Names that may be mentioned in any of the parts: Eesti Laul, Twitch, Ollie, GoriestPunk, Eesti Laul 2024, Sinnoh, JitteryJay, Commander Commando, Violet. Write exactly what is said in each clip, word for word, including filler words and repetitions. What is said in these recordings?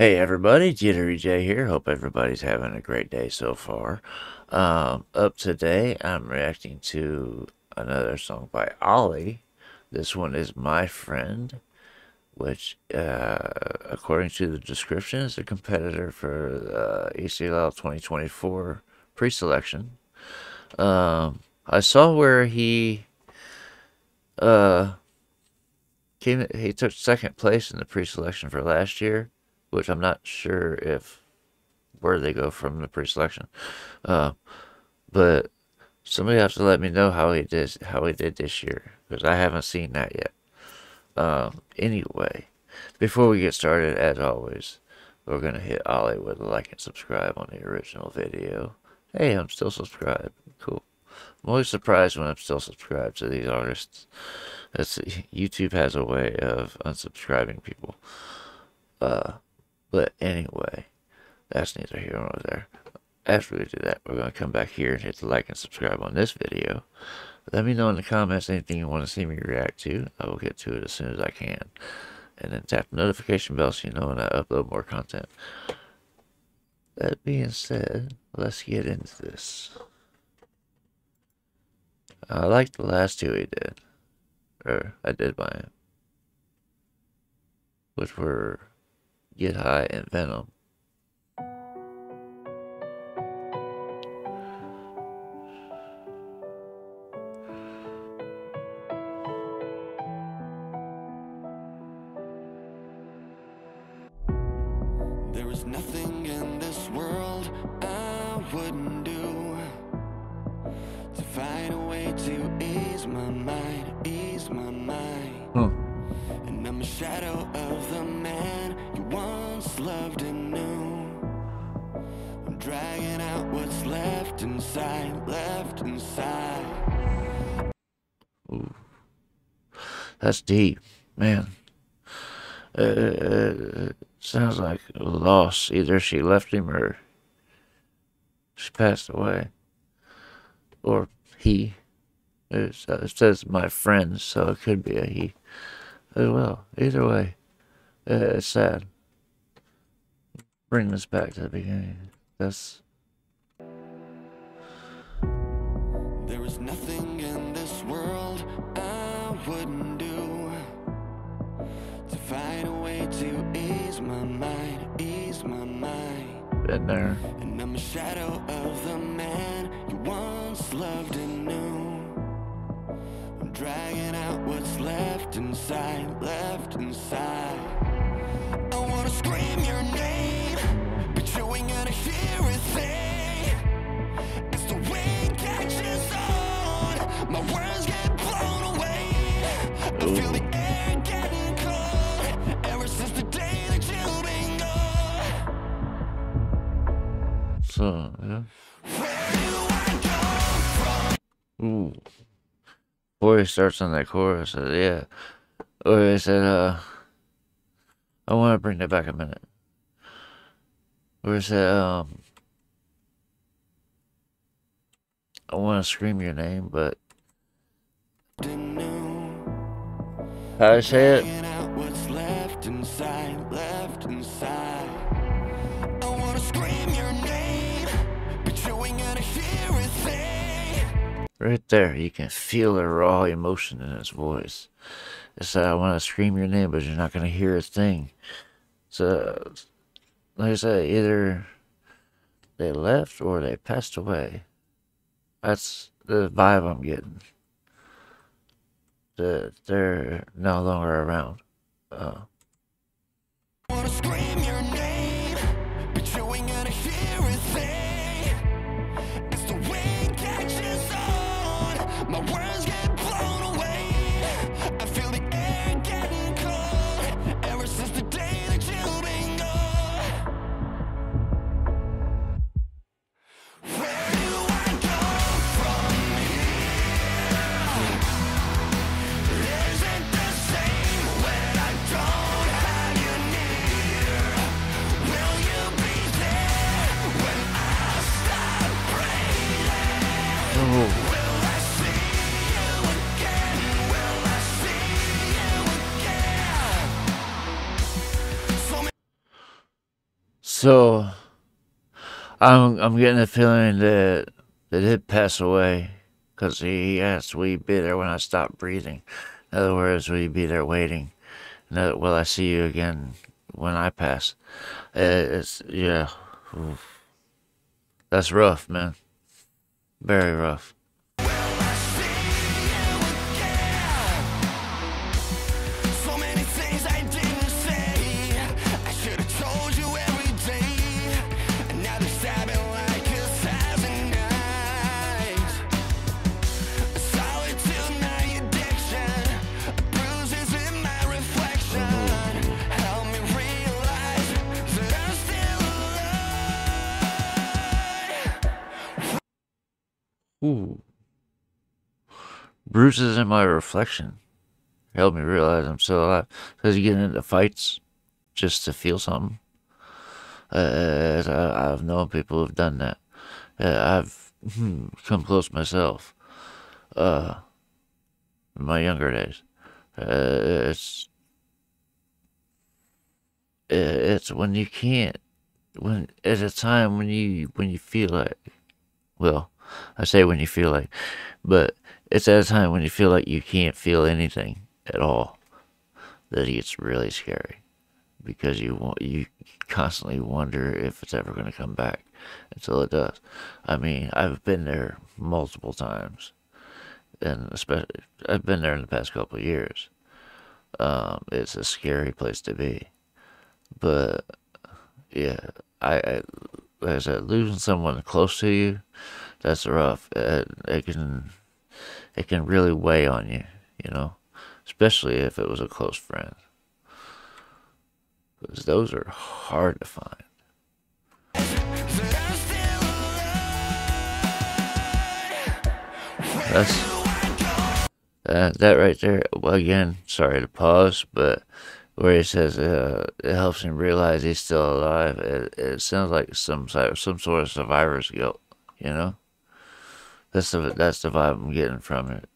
Hey everybody, Jittery J here. Hope everybody's having a great day so far. Um, up today, I'm reacting to another song by Ollie. This one is My Friend, which, uh, according to the description, is a competitor for the E C Laul twenty twenty-four pre-selection. Um, I saw where he, uh, came, he took second place in the pre-selection for last year, which I'm not sure if where they go from the pre-selection, uh, but somebody has to let me know how he did how he did this year, because I haven't seen that yet. Um, anyway, before we get started, as always, we're gonna hit Ollie with a like and subscribe on the original video. Hey, I'm still subscribed. Cool. I'm always surprised when I'm still subscribed to these artists. That's, YouTube has a way of unsubscribing people. Uh. But anyway, that's neither here nor there. After we do that, we're going to come back here and hit the like and subscribe on this video. Let me know in the comments anything you want to see me react to. I will get to it as soon as I can. And then tap the notification bell so you know when I upload more content. That being said, let's get into this. I like the last two he did. Or, I did buy him. Which were Get High and Venom. There is nothing in this world I wouldn't do to find a way to ease my mind, ease my mind. Huh. And I'm a shadow of the man you once loved and knew. I'm dragging out what's left inside, left inside. Ooh. That's deep, man. Uh, uh, sounds like a loss. Either she left him or she passed away. Or he. It's, it says my friend, so it could be a he. As well, either way, uh, it's sad. Bring this back to the beginning. That's. There is nothing in this world I wouldn't do to find a way to ease my mind, ease my mind. Been there. And I'm a shadow of the man you once loved and knew. I'm dragging out what's left. Inside, left inside. I wanna scream your name, but you ain't gonna hear a thing. As the wind catches on, my words get blown away. I feel the air getting cold ever since the day that you've been gone. So, yeah. Where do I go from? Ooh. Before he starts on that chorus, uh, yeah. Or he said, uh, I want to bring that back a minute. Or he said, um, I want to scream your name, but. How do I say it? I want to scream your name, but you ain't gonna hear a thing. Right there, you can feel the raw emotion in his voice. It's like, I want to scream your name, but you're not going to hear a thing. So, like I said, either they left or they passed away. That's the vibe I'm getting. That they're no longer around. Uh, I want to scream your name, but you ain't going to hear a thing. It's the wind catches on. My words get blown away. I feel the air getting cold ever since the day that you've been gone. Where do I go from here? Isn't the same when I don't have you near? Will you be there when I stop breathing? Oh. I see you So I'm I'm getting the feeling that that he'd pass away, because he asked, will you be there when I stop breathing? In other words, will you be there waiting? No, will I see you again when I pass? It's, yeah, oof. That's rough, man. Very rough. Ooh. Bruises in my reflection helped me realize I'm still alive. Because you get into fights just to feel something. Uh, I, I've known people who've done that. Uh, I've hmm, come close myself uh, in my younger days. Uh, it's it's when you can't, when at a time when you when you feel like, well, I say when you feel like, but it's at a time when you feel like you can't feel anything at all, that it gets really scary, because you want, you constantly wonder if it's ever going to come back, until it does. I mean, I've been there multiple times, and especially I've been there in the past couple of years. Um, it's a scary place to be, but yeah, I, I like I said, losing someone close to you, that's rough. It, it can, it can really weigh on you, you know, especially if it was a close friend, because those are hard to find. That's uh, that right there. Well, again, sorry to pause, but where he says uh, it helps him realize he's still alive. It, it sounds like some some sort of survivor's guilt, you know. That's the that's the vibe I'm getting from it.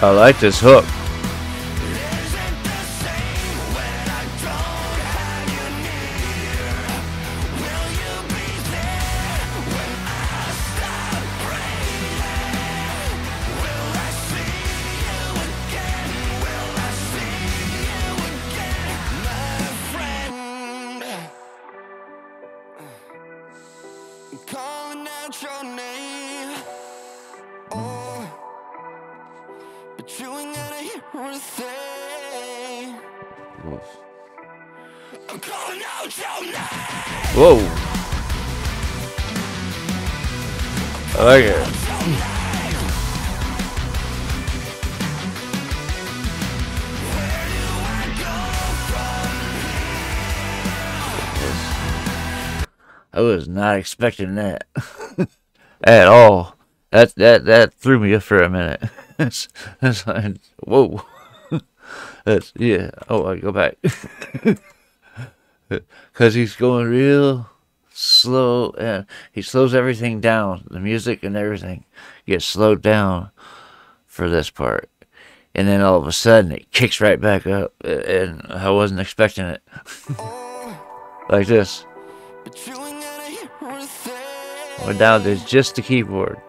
I like this hook. Whoa. I like it. I was not expecting that at all. That that that threw me up for a minute. That's that's like, whoa. That's, yeah. Oh, I go back. Because he's going real slow, and he slows everything down. The music and everything gets slowed down for this part. And then all of a sudden, it kicks right back up, and I wasn't expecting it. Like this. We're down to just the keyboard.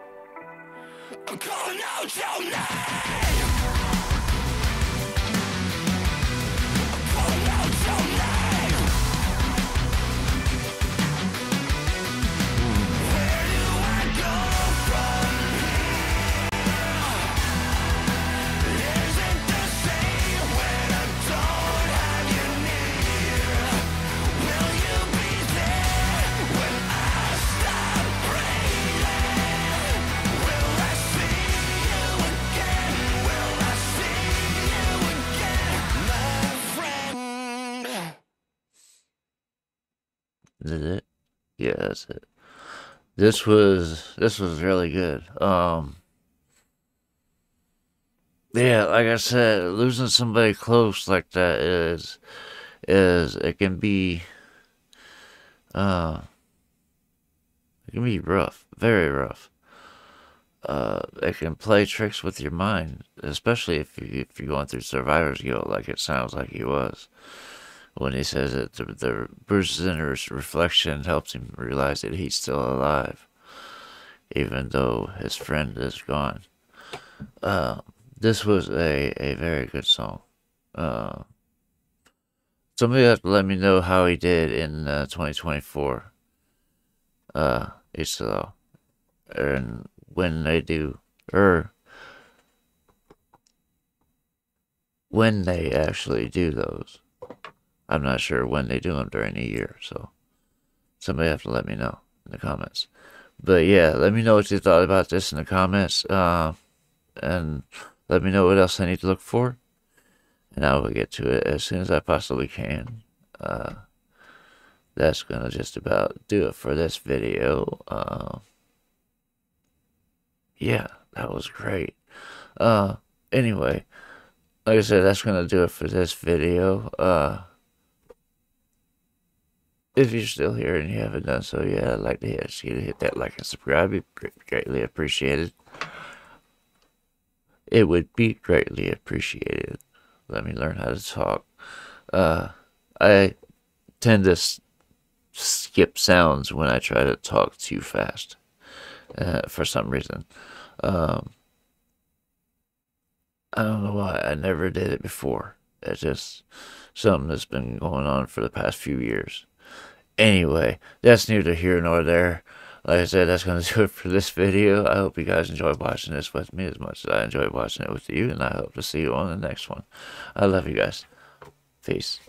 Is it? Yeah, that's it. This was this was really good. Um, yeah, like I said, losing somebody close like that is is it can be uh, it can be rough, very rough. uh, it can play tricks with your mind, especially if, you, if you're going through survivor's guilt, like it sounds like he was. When he says that the, the Bruce's inner reflection helps him realize that he's still alive, even though his friend is gone. Uh, this was a, a very good song. Uh, somebody have to let me know how he did in uh, twenty twenty-four. Uh, Eesti Laul. And when they do, or when they actually do those. I'm not sure when they do them during the year, so somebody have to let me know in the comments. But yeah, let me know what you thought about this in the comments, uh, and let me know what else I need to look for, and I will get to it as soon as I possibly can. Uh, that's gonna just about do it for this video. Uh, yeah, that was great. Uh, anyway, like I said, that's gonna do it for this video. Uh, If you're still here and you haven't done so yet, I'd like to ask you to hit that like and subscribe. It'd be greatly appreciated. It would be greatly appreciated. Let me learn how to talk. Uh, I tend to skip sounds when I try to talk too fast uh, for some reason. Um, I don't know why. I never did it before. It's just something that's been going on for the past few years. Anyway, that's neither here nor there. Like I said, that's going to do it for this video. I hope you guys enjoyed watching this with me as much as I enjoyed watching it with you, and I hope to see you on the next one. I love you guys. Peace.